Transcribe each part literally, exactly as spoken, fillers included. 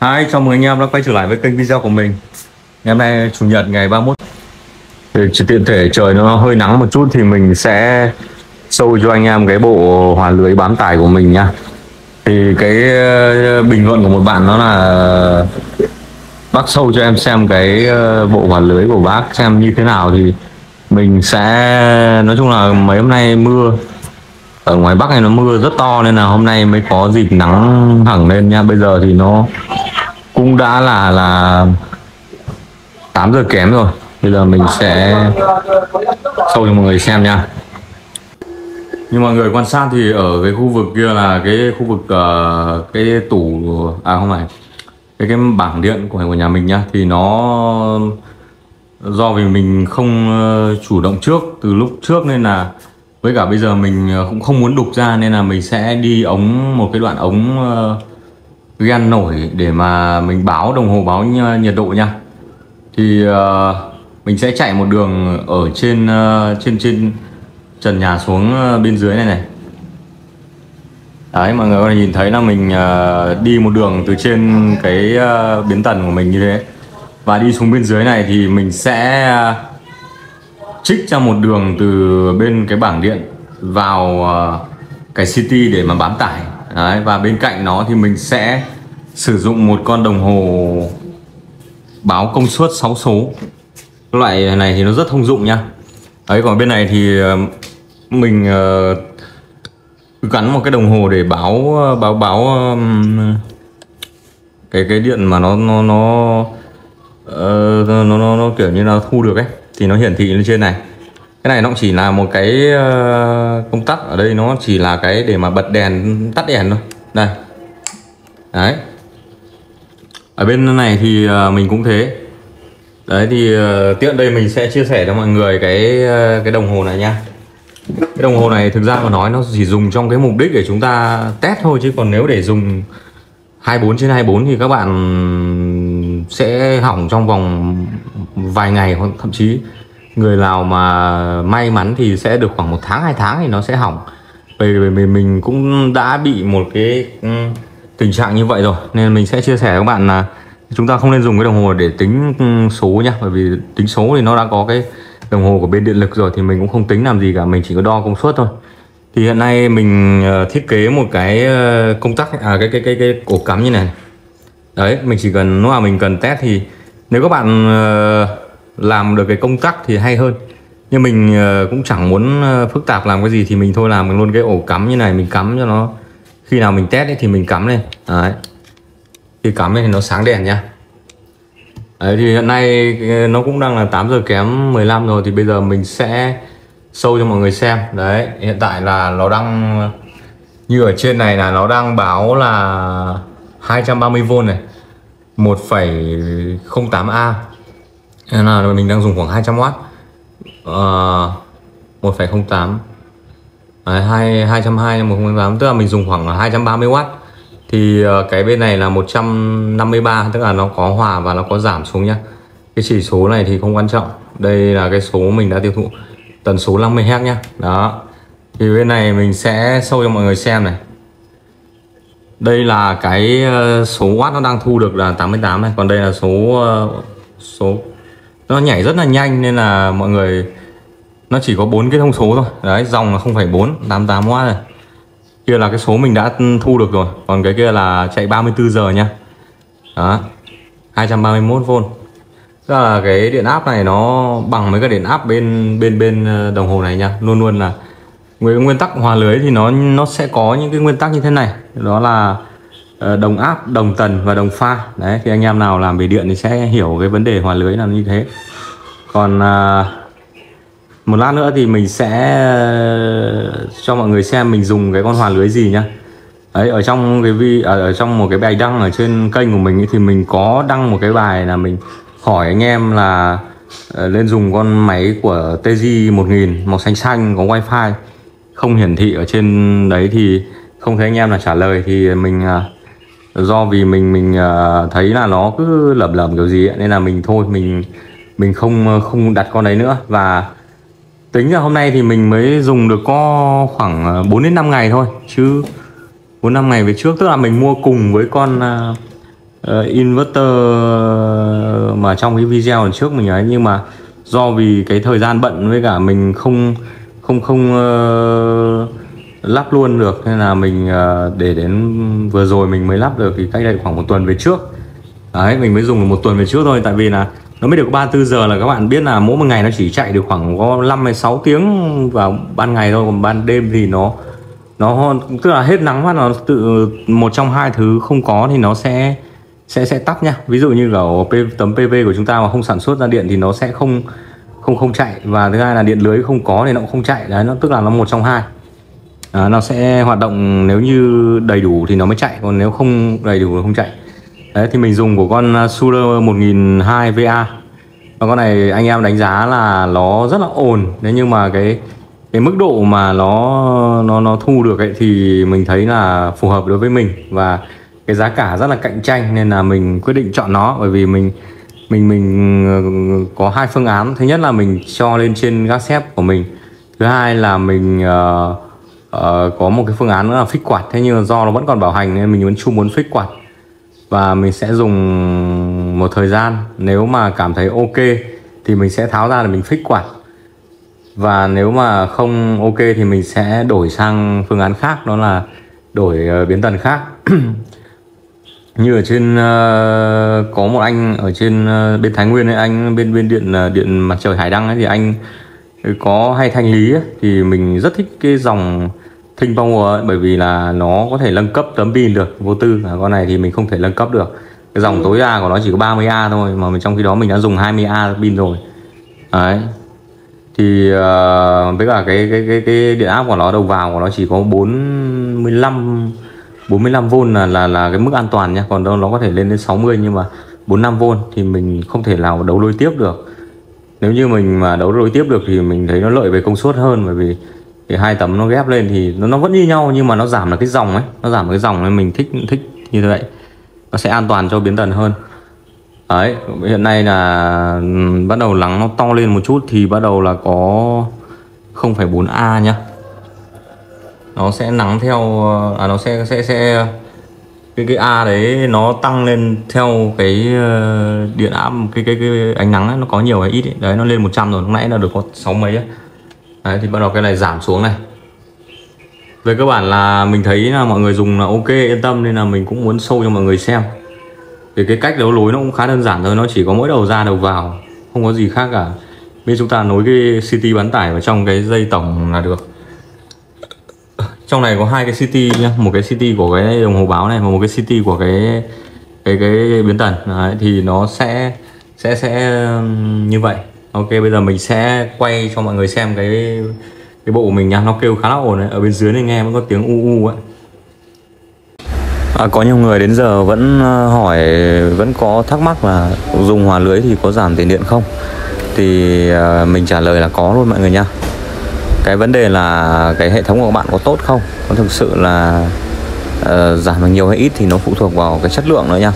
Hi, chào mừng anh em đã quay trở lại với kênh video của mình. Ngày hôm nay chủ nhật ngày ba mươi mốt. Thì tiện thể trời nó hơi nắng một chút thì mình sẽ show cho anh em cái bộ hòa lưới bám tải của mình nhá. Thì cái bình luận của một bạn nó là bác show cho em xem cái bộ hòa lưới của bác xem như thế nào, thì mình sẽ nói chung là mấy hôm nay mưa ở ngoài Bắc này nó mưa rất to nên là hôm nay mới có dịp nắng thẳng lên nha. Bây giờ thì nó cũng đã là là tám giờ kém rồi. Bây giờ mình sẽ show cho mọi người xem nha. Như mọi người quan sát thì ở cái khu vực kia là cái khu vực uh, cái tủ à không phải cái cái bảng điện của của nhà mình nhá, thì nó do vì mình không chủ động trước từ lúc trước nên là với cả bây giờ mình cũng không muốn đục ra nên là mình sẽ đi ống một cái đoạn ống gan nổi để mà mình báo đồng hồ báo nhiệt độ nha. Thì mình sẽ chạy một đường ở trên trên trên trần nhà xuống bên dưới này này. Đấy, mọi người có thể nhìn thấy là mình đi một đường từ trên cái biến tần của mình như thế và đi xuống bên dưới này, thì mình sẽ trích ra một đường từ bên cái bảng điện vào cái xê tê để mà bám tải. Đấy, và bên cạnh nó thì mình sẽ sử dụng một con đồng hồ báo công suất sáu số. Loại này thì nó rất thông dụng nha. Đấy, còn bên này thì mình gắn một cái đồng hồ để báo báo báo cái cái điện mà nó nó nó nó, nó, nó, nó kiểu như là thu được ấy, thì nó hiển thị lên trên này. Cái này nó chỉ là một cái công tắc, ở đây nó chỉ là cái để mà bật đèn tắt đèn thôi. Đây. Đấy. Ở bên này thì mình cũng thế. Đấy, thì tiện đây mình sẽ chia sẻ cho mọi người cái cái đồng hồ này nha. Cái đồng hồ này thực ra mà nói nó chỉ dùng trong cái mục đích để chúng ta test thôi, chứ còn nếu để dùng hai mươi bốn trên hai mươi bốn thì các bạn sẽ hỏng trong vòng vài ngày, hoặc thậm chí người nào mà may mắn thì sẽ được khoảng một tháng hai tháng thì nó sẽ hỏng. Bởi vì mình cũng đã bị một cái tình trạng như vậy rồi nên mình sẽ chia sẻ với các bạn là chúng ta không nên dùng cái đồng hồ để tính số nhá, bởi vì tính số thì nó đã có cái đồng hồ của bên điện lực rồi thì mình cũng không tính làm gì cả, mình chỉ có đo công suất thôi. Thì hiện nay mình thiết kế một cái công tắc à, cái cái cái cái ổ cắm như này. Đấy, mình chỉ cần nó là mình cần test, thì nếu các bạn làm được cái công tắc thì hay hơn. Nhưng mình cũng chẳng muốn phức tạp làm cái gì thì mình thôi làm luôn cái ổ cắm như này, mình cắm cho nó khi nào mình test ấy thì mình cắm lên. Đấy. Khi cắm lên thì nó sáng đèn nhá. Đấy, thì hiện nay nó cũng đang là tám giờ kém mười lăm rồi, thì bây giờ mình sẽ show cho mọi người xem. Đấy, hiện tại là nó đang như ở trên này là nó đang báo là hai trăm ba mươi vôn này, một phẩy không tám A. Nên là mình đang dùng khoảng hai trăm oát. Ờ à, một phẩy không tám. Đấy, hai trăm hai mươi, một trăm linh tám, tức là mình dùng khoảng hai trăm ba mươi oát. Thì cái bên này là một trăm năm mươi ba, tức là nó có hòa và nó có giảm xuống nhá. Cái chỉ số này thì không quan trọng. Đây là cái số mình đã tiêu thụ tần số năm mươi héc nhá. Đó. Thì bên này mình sẽ show cho mọi người xem này. Đây là cái số watt nó đang thu được là tám mươi tám này, còn đây là số số nó nhảy rất là nhanh nên là mọi người nó chỉ có bốn cái thông số thôi. Đấy, dòng là không phẩy bốn, tám mươi tám oát này. Kia là cái số mình đã thu được rồi, còn cái kia là chạy ba mươi tư giờ nha. Đó. hai trăm ba mươi mốt vôn. Tức là cái điện áp này nó bằng với các điện áp bên bên bên đồng hồ này nha. Luôn luôn là nguyên tắc hòa lưới thì nó nó sẽ có những cái nguyên tắc như thế này, đó là đồng áp, đồng tần và đồng pha. Đấy, thì anh em nào làm về điện thì sẽ hiểu cái vấn đề hòa lưới là như thế. Còn một lát nữa thì mình sẽ cho mọi người xem mình dùng cái con hòa lưới gì nhá. Đấy, ở trong cái vi ở trong một cái bài đăng ở trên kênh của mình ấy, thì mình có đăng một cái bài là mình hỏi anh em là lên dùng con máy của T G Y một nghìn màu xanh xanh có wifi không hiển thị ở trên đấy, thì không thấy anh em là trả lời. Thì mình do vì mình mình thấy là nó cứ lẩm lẩm kiểu gì ấy, nên là mình thôi mình mình không không đặt con đấy nữa. Và tính ra hôm nay thì mình mới dùng được có khoảng bốn đến năm ngày thôi, chứ bốn năm ngày về trước, tức là mình mua cùng với con uh, inverter mà trong cái video lần trước mình ấy, nhưng mà do vì cái thời gian bận với cả mình không không không uh, lắp luôn được, nên là mình uh, để đến vừa rồi mình mới lắp được, thì cách đây khoảng một tuần về trước đấy, mình mới dùng được một tuần về trước thôi. Tại vì là nó mới được ba mươi tư giờ, là các bạn biết là mỗi một ngày nó chỉ chạy được khoảng có năm hay sáu tiếng vào ban ngày thôi, còn ban đêm thì nó nó tức là hết nắng mà nó tự một trong hai thứ không có thì nó sẽ sẽ sẽ tắt nha. Ví dụ như là tấm pê vê của chúng ta mà không sản xuất ra điện thì nó sẽ không không không chạy, và thứ hai là điện lưới không có thì nó cũng không chạy đấy, nó tức là nó một trong hai. À, nó sẽ hoạt động nếu như đầy đủ thì nó mới chạy, còn nếu không đầy đủ thì không chạy. Đấy, thì mình dùng của con Sura một nghìn hai trăm VA, và con này anh em đánh giá là nó rất là ổn. Thế nhưng mà cái cái mức độ mà nó nó nó thu được ấy, thì mình thấy là phù hợp đối với mình, và cái giá cả rất là cạnh tranh, nên là mình quyết định chọn nó. Bởi vì mình mình mình có hai phương án: thứ nhất là mình cho lên trên gác xép của mình, thứ hai là mình uh, uh, có một cái phương án nữa là phích quạt. Thế nhưng do nó vẫn còn bảo hành nên mình vẫn chưa muốn phích quạt, và mình sẽ dùng một thời gian, nếu mà cảm thấy ok thì mình sẽ tháo ra để mình phích quạt, và nếu mà không ok thì mình sẽ đổi sang phương án khác, đó là đổi biến tần khác. Như ở trên có một anh ở trên bên Thái Nguyên ấy, anh bên bên điện điện mặt trời Hải Đăng ấy, thì anh có hay thanh lý ấy, thì mình rất thích cái dòng Thinh Bông ấy, bởi vì là nó có thể nâng cấp tấm pin được vô tư. À, con này thì mình không thể nâng cấp được, cái dòng tối đa của nó chỉ có ba mươi A thôi, mà mình trong khi đó mình đã dùng hai mươi A pin rồi đấy. Thì uh, với cả cái cái cái cái điện áp của nó, đầu vào của nó chỉ có bốn mươi lăm bốn mươi lăm vôn là là là cái mức an toàn nha, còn đâu nó có thể lên đến sáu mươi, nhưng mà bốn mươi lăm vôn thì mình không thể nào đấu nối tiếp được. Nếu như mình mà đấu nối tiếp được thì mình thấy nó lợi về công suất hơn, bởi vì thì hai tấm nó ghép lên thì nó, nó vẫn như nhau, nhưng mà nó giảm là cái dòng ấy, nó giảm cái dòng nên mình thích thích như vậy, nó sẽ an toàn cho biến tần hơn. Đấy, hiện nay là bắt đầu nắng nó to lên một chút thì bắt đầu là có không phẩy bốn A nhá. Nó sẽ nắng theo à, nó sẽ sẽ sẽ cái cái A đấy nó tăng lên theo cái điện áp, cái cái cái ánh nắng ấy, nó có nhiều hay ít ấy. Đấy, nó lên một trăm rồi, lúc nãy là được có sáu mấy ấy. Đấy, thì bắt đầu cái này giảm xuống này. Về cơ bản là mình thấy là mọi người dùng là ok, yên tâm, nên là mình cũng muốn show cho mọi người xem. Thì cái cách đấu nối nó cũng khá đơn giản thôi, nó chỉ có mỗi đầu ra đầu vào, không có gì khác cả. Bây giờ chúng ta nối cái xê tê bán tải vào trong cái dây tổng là được. Trong này có hai cái xê tê nhá, một cái xê tê của cái đồng hồ báo này và một cái xê tê của cái cái cái biến tần. Đấy, thì nó sẽ sẽ sẽ như vậy. Ok, bây giờ mình sẽ quay cho mọi người xem cái cái bộ của mình nha, nó kêu khá là ổn đấy. Ở bên dưới này nghe vẫn có tiếng u u ấy. À, có nhiều người đến giờ vẫn hỏi, vẫn có thắc mắc là dùng hòa lưới thì có giảm tiền điện không? Thì mình trả lời là có luôn mọi người nha. Cái vấn đề là cái hệ thống của bạn có tốt không? Có thực sự là uh, giảm được nhiều hay ít thì nó phụ thuộc vào cái chất lượng nữa nha.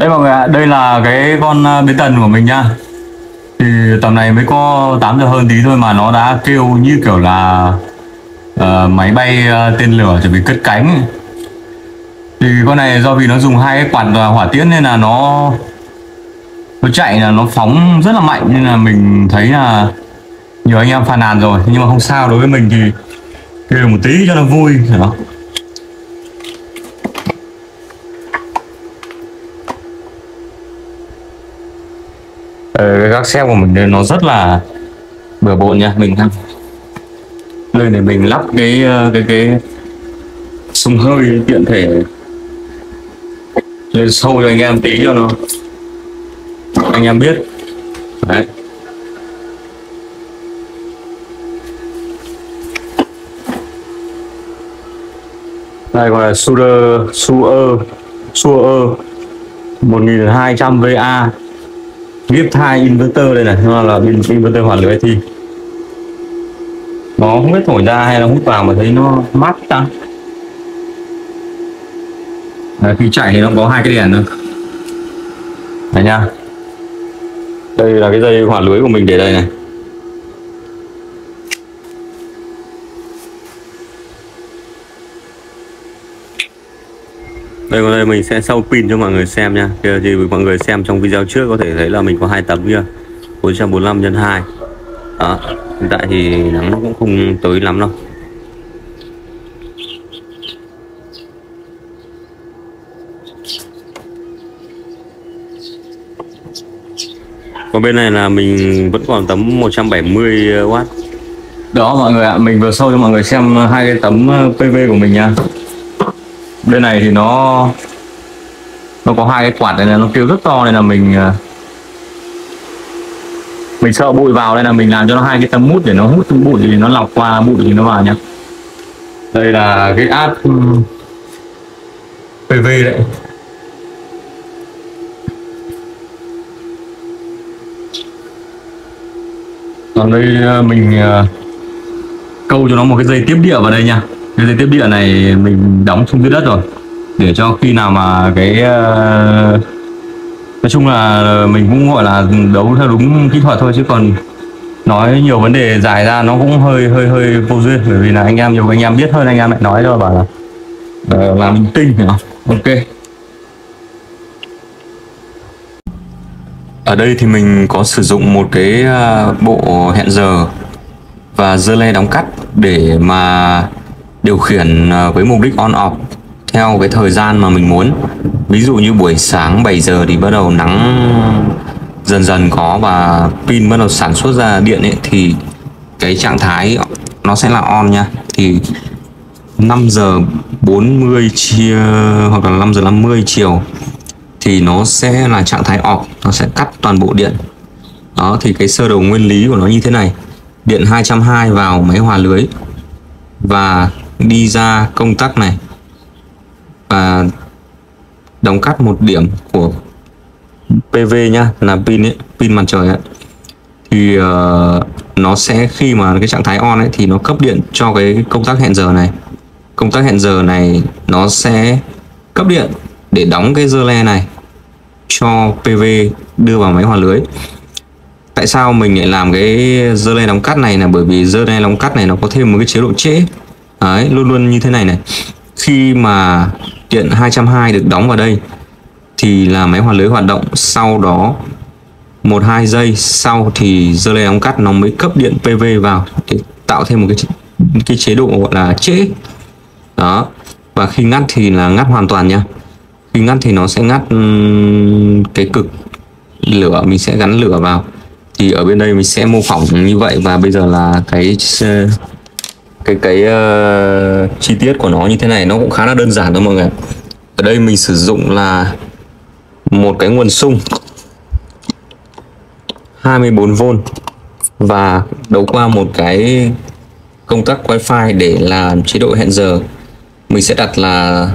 Đây mọi người ạ, đây là cái con Biến Tần của mình nha. Thì tầm này mới có tám giờ hơn tí thôi mà nó đã kêu như kiểu là uh, máy bay uh, tên lửa chuẩn bị cất cánh. Thì con này do vì nó dùng hai cái quạt hỏa tiễn nên là nó nó chạy là nó phóng rất là mạnh, nên là mình thấy là nhiều anh em phàn nàn rồi, nhưng mà không sao. Đối với mình thì kêu một tí cho nó vui đó. Cái gác xeo của mình nó rất là bừa bộn nha. Mình đây để mình lắp cái cái cái xung hơi tiện thể lên sâu cho anh em tí cho nó anh em biết. Đấy. Đây gọi là Sudo Sudo một nghìn hai trăm VA Gip thai inverter đây này, nó là inverter hoàn lưới thì nó không biết thổi ra hay là hút vào mà thấy nó mát ta. Đấy, khi chạy thì nó có hai cái đèn thôi. Đấy nha. Đây là cái dây hỏa lưới của mình để đây này. Đây còn đây mình sẽ sau pin cho mọi người xem nha. Kìa thì mọi người xem trong video trước có thể thấy là mình có hai tấm kia bốn trăm bốn mươi lăm nhân hai. Đó, hiện tại thì nắng nó cũng không tới lắm đâu. Còn bên này là mình vẫn còn tấm một trăm bảy mươi oát. Đó mọi người ạ, à, mình vừa show cho mọi người xem hai cái tấm pê vê của mình nha. Bên này thì nó nó có hai cái quạt này, nó kêu rất to nên là mình mình sợ bụi vào nên là mình làm cho nó hai cái tấm mút để nó hút bụi thì nó lọc qua bụi thì nó vào nha. Đây là cái áp pê vê đấy. Còn đây mình câu cho nó một cái dây tiếp địa vào đây nha. Cái dây tiếp địa này mình đóng xuống dưới đất rồi, để cho khi nào mà cái nói chung là mình cũng gọi là đấu theo đúng kỹ thuật thôi, chứ còn nói nhiều vấn đề dài ra nó cũng hơi hơi hơi vô duyên, bởi vì là anh em nhiều anh em biết hơn anh em lại nói rồi bảo là làm tinh nhỉ. Ok. Ở đây thì mình có sử dụng một cái bộ hẹn giờ và dơ le đóng cắt để mà điều khiển với mục đích on off theo cái thời gian mà mình muốn. Ví dụ như buổi sáng bảy giờ thì bắt đầu nắng dần dần có và pin bắt đầu sản xuất ra điện ấy, thì cái trạng thái nó sẽ là on nha. Thì năm giờ bốn mươi chia hoặc là năm giờ năm mươi chiều thì nó sẽ là trạng thái off, nó sẽ cắt toàn bộ điện. Đó thì cái sơ đồ nguyên lý của nó như thế này. Điện hai trăm hai mươi vào máy hòa lưới và đi ra công tắc này và đóng cắt một điểm của pê vê nhá, là pin ấy, pin mặt trời ấy. Thì uh, nó sẽ khi mà cái trạng thái on ấy thì nó cấp điện cho cái công tắc hẹn giờ này. Công tắc hẹn giờ này nó sẽ cấp điện để đóng cái dơ le này cho pê vê đưa vào máy hòa lưới. Tại sao mình lại làm cái dơ le đóng cắt này là bởi vì dơ le đóng cắt này nó có thêm một cái chế độ trễ. Đấy, luôn luôn như thế này này. Khi mà điện hai trăm hai mươi được đóng vào đây thì là máy hòa lưới hoạt động, sau đó một hai giây sau thì dơ le đóng cắt nó mới cấp điện pê vê vào để tạo thêm một cái cái chế độ gọi là trễ. Đó. Và khi ngắt thì là ngắt hoàn toàn nha. Khi ngắt thì nó sẽ ngắt cái cực lửa, mình sẽ gắn lửa vào. Thì ở bên đây mình sẽ mô phỏng như vậy, và bây giờ là cái cái cái uh, chi tiết của nó như thế này, nó cũng khá là đơn giản thôi mọi người. Ở đây mình sử dụng là một cái nguồn sung hai mươi bốn vôn và đấu qua một cái công tắc wifi để làm chế độ hẹn giờ. Mình sẽ đặt là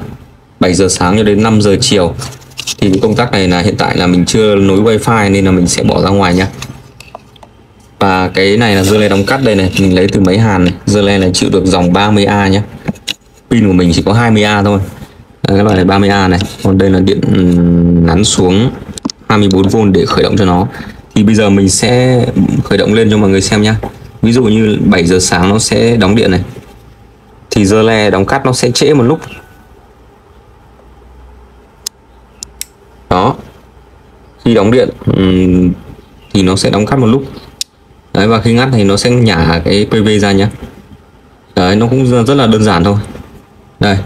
bảy giờ sáng cho đến năm giờ chiều. Thì cái công tắc này là hiện tại là mình chưa nối wifi nên là mình sẽ bỏ ra ngoài nhá. Và cái này là dơ le đóng cắt đây này, mình lấy từ máy Hàn này. Dơ le này chịu được dòng ba mươi A nhé. Pin của mình chỉ có hai mươi A thôi. Đây, cái loại này ba mươi A này, còn đây là điện nắn xuống hai mươi bốn vôn để khởi động cho nó. Thì bây giờ mình sẽ khởi động lên cho mọi người xem nhá. Ví dụ như bảy giờ sáng nó sẽ đóng điện này, thì giờ le đóng cắt nó sẽ trễ một lúc. Đó, khi đóng điện thì nó sẽ đóng cắt một lúc. Đấy, và khi ngắt thì nó sẽ nhả cái pê vê ra nhé. Đấy, nó cũng rất là đơn giản thôi. Đây,